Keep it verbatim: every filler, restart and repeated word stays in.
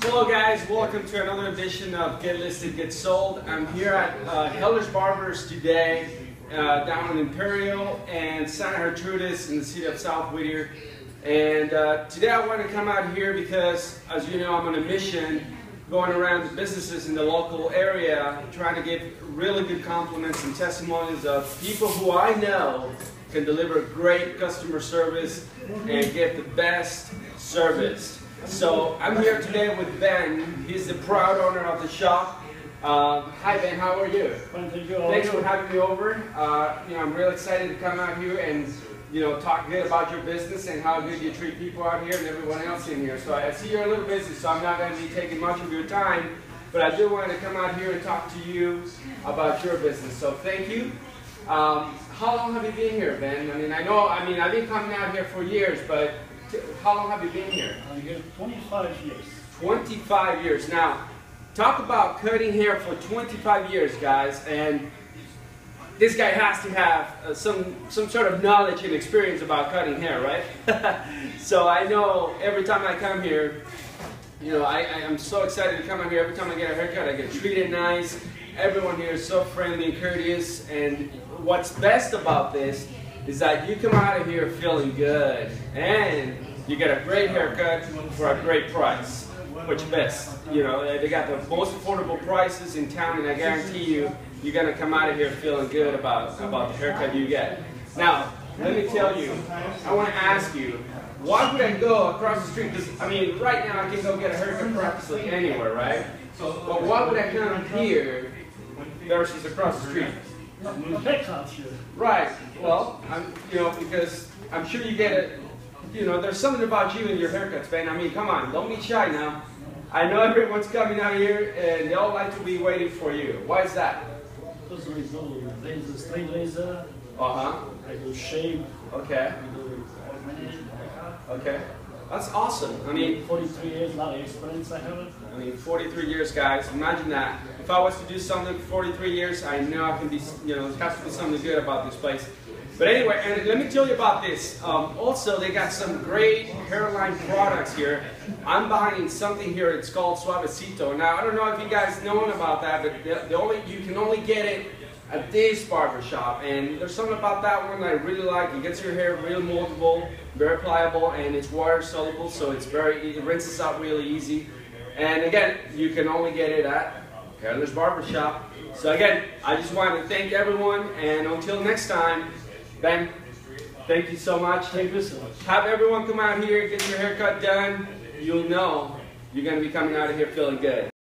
Hello guys, welcome to another edition of Get Listed Get Sold. I'm here at uh, Heller's Barbers today, uh, down in Imperial and Santa Gertrudis in the city of South Whittier. And uh, today I want to come out here because, as you know, I'm on a mission going around to businesses in the local area, trying to get really good compliments and testimonies of people who I know can deliver great customer service and get the best service. So I'm here today with Ben. He's the proud owner of the shop. Uh, hi Ben, how are you? Fine, thank you. Thanks for having me over. Uh, you know, I'm really excited to come out here and you know talk good about your business and how good you treat people out here and everyone else in here. So I see you're a little busy, so I'm not going to be taking much of your time, but I do want to come out here and talk to you about your business. So thank you. Um, how long have you been here, Ben? I mean, I know. I mean, I've been coming out here for years, but how long have you been here? I'm here twenty-five years. twenty-five years. Now, talk about cutting hair for twenty-five years, guys. And this guy has to have uh, some some sort of knowledge and experience about cutting hair, right? So I know every time I come here, you know, I, I am so excited to come out here. Every time I get a haircut, I get treated nice. Everyone here is so friendly and courteous. And what's best about this is that you come out of here feeling good, and you get a great haircut for a great price, which best, you know, they got the most affordable prices in town, and I guarantee you, you're gonna come out of here feeling good about, about the haircut you get. Now, let me tell you, I wanna ask you, why would I go across the street? Because, I mean, right now I can go get a haircut practically anywhere, right? But why would I come here versus across the street? Right. Well, I'm, you know, because I'm sure you get it. You know, there's something about you and your haircuts, man. I mean, come on, don't be shy now. I know everyone's coming out here, and they all like to be waiting for you. Why is that? Because there is no laser, straight laser. Uh huh. I do shave. Okay. Okay. That's awesome. I mean, forty-three years, a lot of experience I have. I mean, forty-three years, guys. Imagine that. If I was to do something for forty-three years, I know I can be, you know, there's got to be something good about this place. But anyway, and let me tell you about this. Um, also, they got some great hairline products here. I'm buying something here. It's called Suavecito. Now, I don't know if you guys know about that, but the, the only you can only get it at this barbershop, and there's something about that one that I really like. It gets your hair real moldable, very pliable, and it's water soluble, so it's very it rinses out really easy. And again, you can only get it at Heller's Barbershop. So again, I just want to thank everyone, and until next time, Ben, thank you so much. Thank you so much. Have everyone come out here, get your haircut done. You'll know you're going to be coming out of here feeling good.